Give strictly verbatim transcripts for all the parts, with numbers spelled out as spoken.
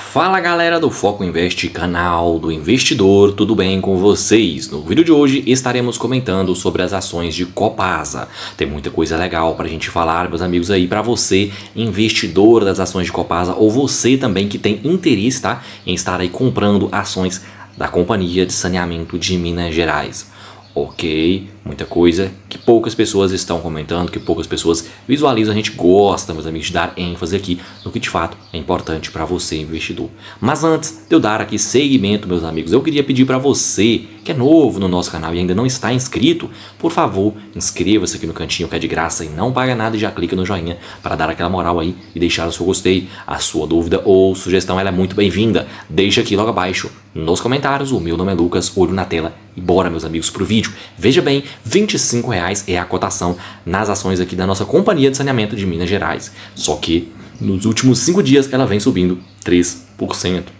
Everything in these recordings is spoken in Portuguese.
Fala galera do Foco Invest, canal do investidor, tudo bem com vocês? No vídeo de hoje estaremos comentando sobre as ações de Copasa. Tem muita coisa legal pra gente falar, meus amigos, aí pra você, investidor das ações de Copasa, ou você também que tem interesse, tá, em estar aí comprando ações da Companhia de Saneamento de Minas Gerais. Ok, muita coisa que poucas pessoas estão comentando, que poucas pessoas visualizam. A gente gosta, meus amigos, de dar ênfase aqui no que de fato é importante para você, investidor. Mas antes de eu dar aqui seguimento, meus amigos, eu queria pedir para você que é novo no nosso canal e ainda não está inscrito, por favor, inscreva-se aqui no cantinho que é de graça e não paga nada, e já clica no joinha para dar aquela moral aí e deixar o seu gostei. A sua dúvida ou sugestão, ela é muito bem-vinda. Deixa aqui logo abaixo nos comentários. O meu nome é Lucas, olho na tela e bora, meus amigos, pro vídeo. Veja bem, vinte e cinco reais é a cotação nas ações aqui da nossa Companhia de Saneamento de Minas Gerais. Só que nos últimos cinco dias ela vem subindo três por cento.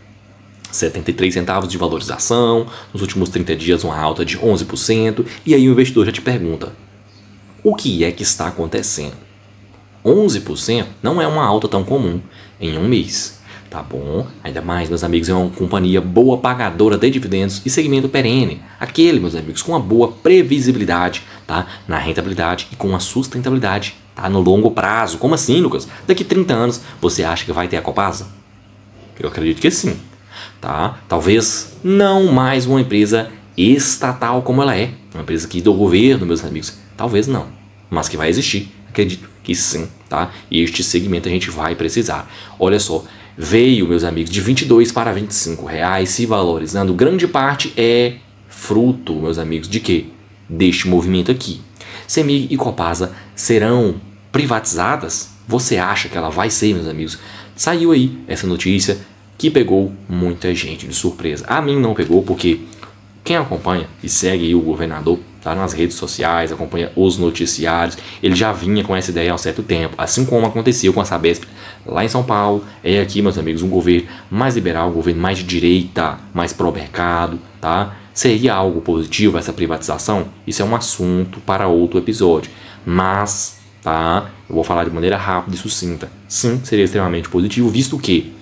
setenta e três centavos de valorização, nos últimos trinta dias uma alta de onze por cento. E aí o investidor já te pergunta, o que é que está acontecendo? onze por cento não é uma alta tão comum em um mês. Tá bom? Ainda mais, meus amigos, é uma companhia boa pagadora de dividendos e segmento perene. Aquele, meus amigos, com uma boa previsibilidade, tá? Na rentabilidade e com a sustentabilidade, tá? No longo prazo. Como assim, Lucas? Daqui trinta anos, você acha que vai ter a Copasa? Eu acredito que sim, tá? Talvez não mais uma empresa estatal como ela é. Uma empresa aqui do governo, meus amigos. Talvez não, mas que vai existir. Acredito que sim, tá? E este segmento a gente vai precisar. Olha só. Veio, meus amigos, de vinte e dois reais para vinte e cinco reais, se valorizando. Grande parte é fruto, meus amigos, de quê? Deste movimento aqui. Cemig e Copasa serão privatizadas? Você acha que ela vai ser, meus amigos? Saiu aí essa notícia que pegou muita gente de surpresa. A mim não pegou, porque quem acompanha e segue aí o governador, tá, nas redes sociais, acompanha os noticiários, ele já vinha com essa ideia há um certo tempo, assim como aconteceu com a Sabesp lá em São Paulo. É aqui, meus amigos, um governo mais liberal, um governo mais de direita, mais pró-mercado, tá? Seria algo positivo essa privatização? Isso é um assunto para outro episódio, mas, tá, eu vou falar de maneira rápida e sucinta. Sim, seria extremamente positivo, visto que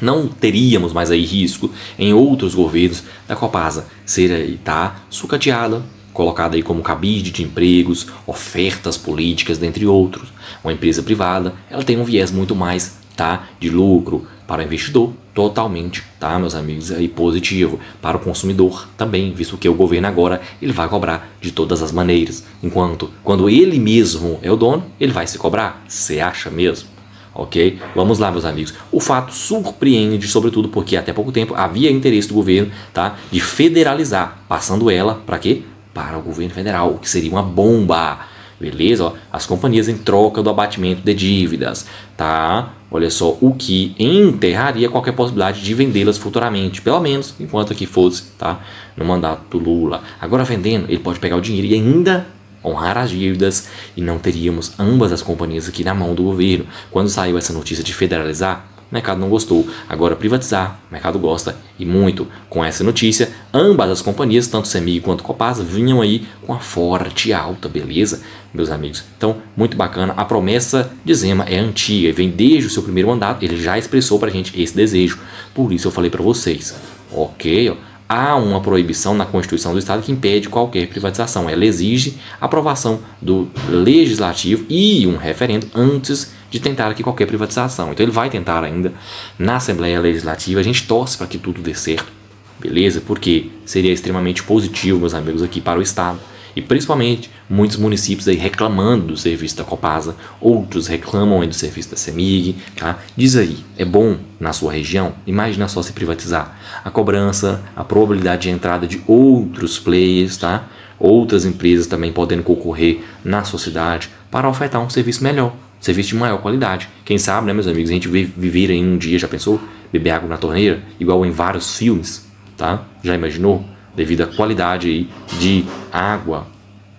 não teríamos mais aí risco em outros governos da Copasa ser aí, tá, sucateada, colocada aí como cabide de empregos, ofertas políticas, dentre outros. Uma empresa privada, ela tem um viés muito mais, tá, de lucro para o investidor, totalmente, tá, meus amigos, aí positivo para o consumidor também, visto que o governo agora ele vai cobrar de todas as maneiras, enquanto quando ele mesmo é o dono, ele vai se cobrar. Você acha mesmo? Ok? Vamos lá, meus amigos. O fato surpreende, sobretudo porque até pouco tempo havia interesse do governo, tá, de federalizar, passando ela para quê? Para o governo federal, o que seria uma bomba, beleza? Ó, as companhias em troca do abatimento de dívidas, tá? Olha só, o que enterraria qualquer possibilidade de vendê-las futuramente, pelo menos enquanto aqui fosse, tá, no mandato do Lula. Agora vendendo, ele pode pegar o dinheiro e ainda honrar as dívidas, e não teríamos ambas as companhias aqui na mão do governo. Quando saiu essa notícia de federalizar, o mercado não gostou. Agora privatizar, o mercado gosta, e muito. Com essa notícia, ambas as companhias, tanto Cemig quanto Copasa, vinham aí com a forte alta, beleza, meus amigos? Então, muito bacana. A promessa de Zema é antiga e vem desde o seu primeiro mandato. Ele já expressou pra gente esse desejo. Por isso eu falei pra vocês, ok, ó. Há uma proibição na Constituição do Estado que impede qualquer privatização. Ela exige aprovação do legislativo e um referendo antes de tentar aqui qualquer privatização. Então ele vai tentar ainda na Assembleia Legislativa. A gente torce para que tudo dê certo, beleza? Porque seria extremamente positivo, meus amigos, aqui para o Estado. E principalmente muitos municípios aí reclamando do serviço da Copasa, outros reclamam aí do serviço da Cemig, tá? Diz aí, é bom na sua região? Imagina só se privatizar. A cobrança, a probabilidade de entrada de outros players, tá? Outras empresas também podendo concorrer na sua cidade para ofertar um serviço melhor, um serviço de maior qualidade. Quem sabe, né, meus amigos, a gente viver em um dia, já pensou? Beber água na torneira, igual em vários filmes, tá? Já imaginou? Devido à qualidade aí de água.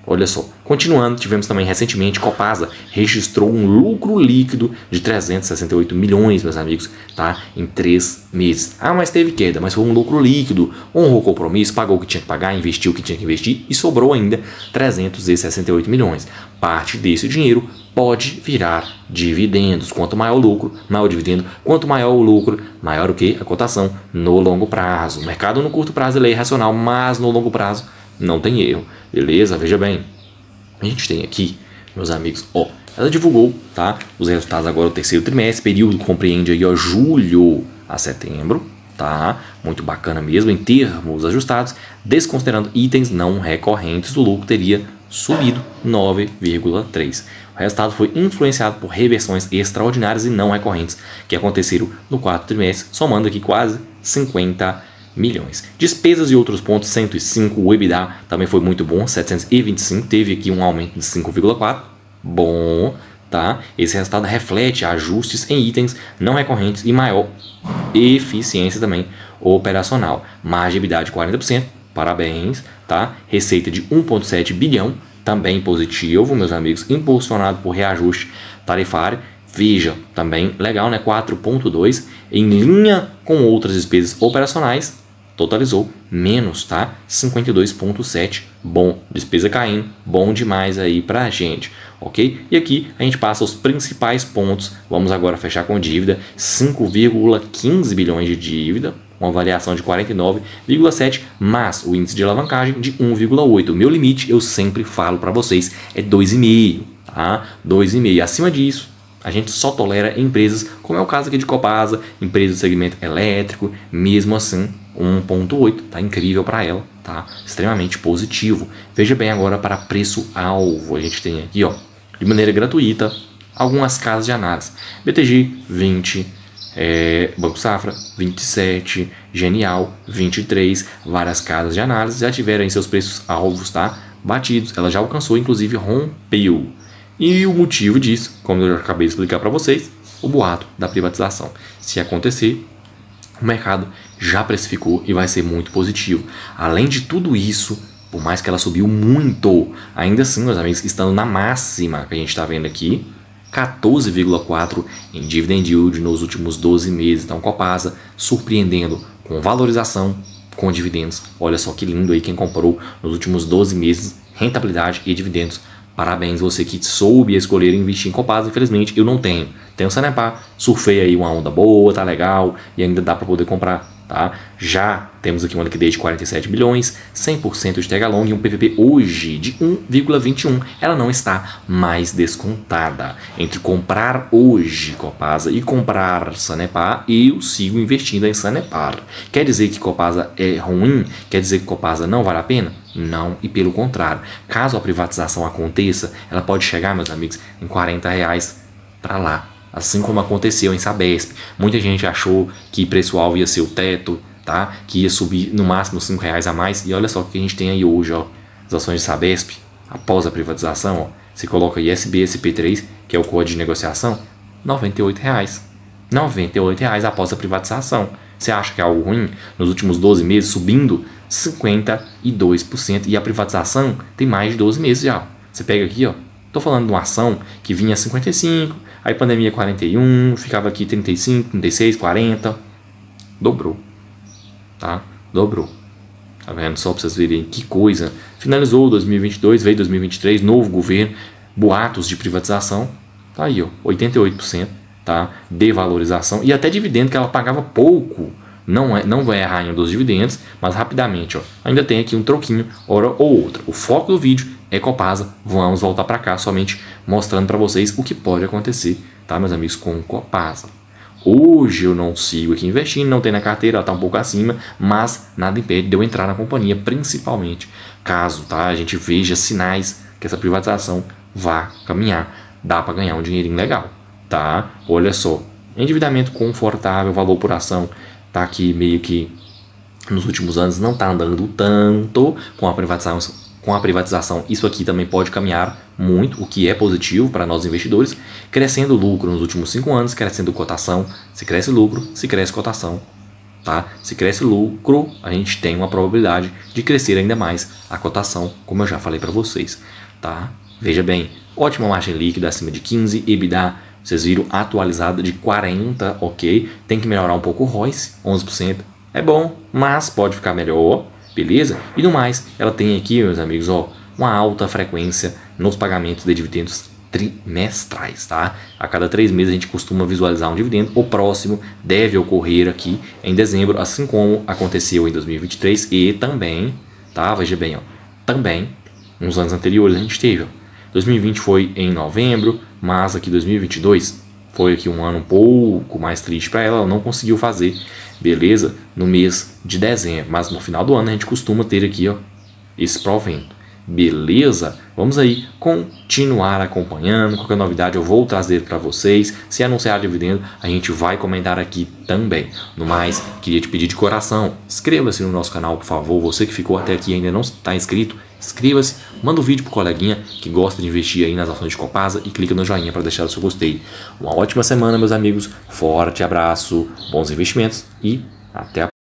Olha só, Continuando, tivemos também recentemente Copasa registrou um lucro líquido de trezentos e sessenta e oito milhões, meus amigos, tá? Em três meses. Ah, mas teve queda, mas foi um lucro líquido, honrou o compromisso, pagou o que tinha que pagar, investiu o que tinha que investir e sobrou ainda trezentos e sessenta e oito milhões. Parte desse dinheiro pode virar dividendos. Quanto maior o lucro, maior o dividendo. Quanto maior o lucro, maior o que? A cotação no longo prazo. O mercado no curto prazo ele é irracional, mas no longo prazo não tem erro. Beleza? Veja bem. A gente tem aqui, meus amigos, ó, ela divulgou, tá? Os resultados agora do terceiro trimestre, período compreende aí, ó, julho a setembro, tá? Muito bacana mesmo, em termos ajustados, desconsiderando itens não recorrentes, o lucro teria subido nove vírgula três por cento. O resultado foi influenciado por reversões extraordinárias e não recorrentes que aconteceram no quarto trimestre, somando aqui quase cinquenta milhões. Despesas e outros pontos, cento e cinco. O EBITDA também foi muito bom, setecentos e vinte e cinco. Teve aqui um aumento de cinco vírgula quatro. Bom, tá? Esse resultado reflete ajustes em itens não recorrentes e maior eficiência também operacional. Margem EBITDA de quarenta por cento. Parabéns, tá? Receita de um vírgula sete bilhão, também positivo, meus amigos, impulsionado por reajuste tarifário. Veja, também legal, né? quatro vírgula dois em linha com outras despesas operacionais, totalizou menos, tá? cinquenta e dois vírgula sete. Bom, despesa caindo, bom demais aí pra gente, ok? E aqui a gente passa os principais pontos. Vamos agora fechar com dívida, cinco vírgula quinze bilhões de dívida, uma variação de quarenta e nove vírgula sete, mas o índice de alavancagem de um vírgula oito. O meu limite, eu sempre falo para vocês, é dois vírgula cinco, tá? dois vírgula cinco. Acima disso, a gente só tolera empresas, como é o caso aqui de Copasa, empresa do segmento elétrico, mesmo assim, um vírgula oito, tá incrível para ela, tá? Extremamente positivo. Veja bem agora para preço-alvo, a gente tem aqui, ó, de maneira gratuita, algumas casas de análise. B T G, vinte, é, Banco Safra, vinte e sete, Genial, vinte e três, várias casas de análise já tiveram seus preços-alvos, tá? Batidos, ela já alcançou, inclusive rompeu. E o motivo disso, como eu já acabei de explicar para vocês, o boato da privatização. Se acontecer, o mercado já precificou e vai ser muito positivo. Além de tudo isso, por mais que ela subiu muito, ainda assim, meus amigos, estando na máxima que a gente está vendo aqui, quatorze vírgula quatro por cento em dividend yield nos últimos doze meses. Então, Copasa surpreendendo com valorização, com dividendos. Olha só que lindo aí quem comprou nos últimos doze meses, rentabilidade e dividendos. Parabéns, você que soube escolher investir em Copasa. Infelizmente, eu não tenho. Tenho o Sanepar, surfei aí uma onda boa, tá legal, e ainda dá para poder comprar, tá? Já temos aqui uma liquidez de quarenta e sete bilhões, cem por cento de tag along e um P V P hoje de um vírgula vinte e um. Ela não está mais descontada. Entre comprar hoje Copasa e comprar Sanepar, eu sigo investindo em Sanepar. Quer dizer que Copasa é ruim? Quer dizer que Copasa não vale a pena? Não, e pelo contrário, caso a privatização aconteça, ela pode chegar, meus amigos, em quarenta reais para lá, assim como aconteceu em Sabesp. Muita gente achou que preço-alvo ia ser o teto, tá? Que ia subir no máximo cinco reais a mais, e olha só o que a gente tem aí hoje, ó. As ações de Sabesp, após a privatização, ó, você coloca I S B S P três, que é o código de negociação, noventa e oito reais. noventa e oito reais após a privatização. Você acha que é algo ruim? Nos últimos doze meses, subindo cinquenta e dois por cento. E a privatização tem mais de doze meses já. Você pega aqui, ó. Tô falando de uma ação que vinha cinquenta e cinco, aí pandemia quarenta e um, ficava aqui trinta e cinco, trinta e seis, quarenta. Dobrou. Tá? Dobrou. Tá vendo? Só pra vocês verem que coisa. Finalizou dois mil e vinte e dois, veio dois mil e vinte e três, novo governo, boatos de privatização. Tá aí, ó. oitenta e oito por cento. Tá? Devalorização e até dividendo que ela pagava pouco. Não, é, não vai errar em um dos dividendos, mas rapidamente, ó, ainda tem aqui um troquinho, hora ou outra. O foco do vídeo é Copasa. Vamos voltar para cá somente mostrando para vocês o que pode acontecer, tá, meus amigos, com Copasa. Hoje eu não sigo aqui investindo, não tem na carteira, ela está um pouco acima, mas nada impede de eu entrar na companhia, principalmente caso, tá, a gente veja sinais que essa privatização vá caminhar. Dá para ganhar um dinheirinho legal, tá? Olha só, endividamento confortável, valor por ação tá aqui meio que nos últimos anos não tá andando tanto com a privatização, com a privatização isso aqui também pode caminhar muito, o que é positivo para nós investidores, crescendo lucro nos últimos cinco anos, crescendo cotação, se cresce lucro, se cresce cotação, tá? Se cresce lucro, a gente tem uma probabilidade de crescer ainda mais a cotação, como eu já falei para vocês, tá? Veja bem, ótima margem líquida acima de quinze, EBITDA, vocês viram, atualizada de quarenta, ok? Tem que melhorar um pouco o R O I C, onze por cento. É bom, mas pode ficar melhor, beleza? E no mais, ela tem aqui, meus amigos, ó, uma alta frequência nos pagamentos de dividendos trimestrais, tá? A cada três meses a gente costuma visualizar um dividendo. O próximo deve ocorrer aqui em dezembro, assim como aconteceu em dois mil e vinte e três e também, tá? Veja bem, ó, também nos anos anteriores a gente teve, ó, dois mil e vinte foi em novembro, mas aqui dois mil e vinte e dois foi aqui um ano um pouco mais triste para ela, ela não conseguiu fazer, beleza? No mês de dezembro, mas no final do ano a gente costuma ter aqui, ó, esse provento. Beleza? Vamos aí continuar acompanhando. Qualquer novidade eu vou trazer para vocês. Se anunciar dividendo, a gente vai comentar aqui também. No mais, queria te pedir de coração, inscreva-se no nosso canal, por favor. Você que ficou até aqui e ainda não está inscrito, inscreva-se, manda um vídeo pro coleguinha que gosta de investir aí nas ações de Copasa e clica no joinha para deixar o seu gostei. Uma ótima semana, meus amigos. Forte abraço, bons investimentos e até a próxima.